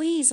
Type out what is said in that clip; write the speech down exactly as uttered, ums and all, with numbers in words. Please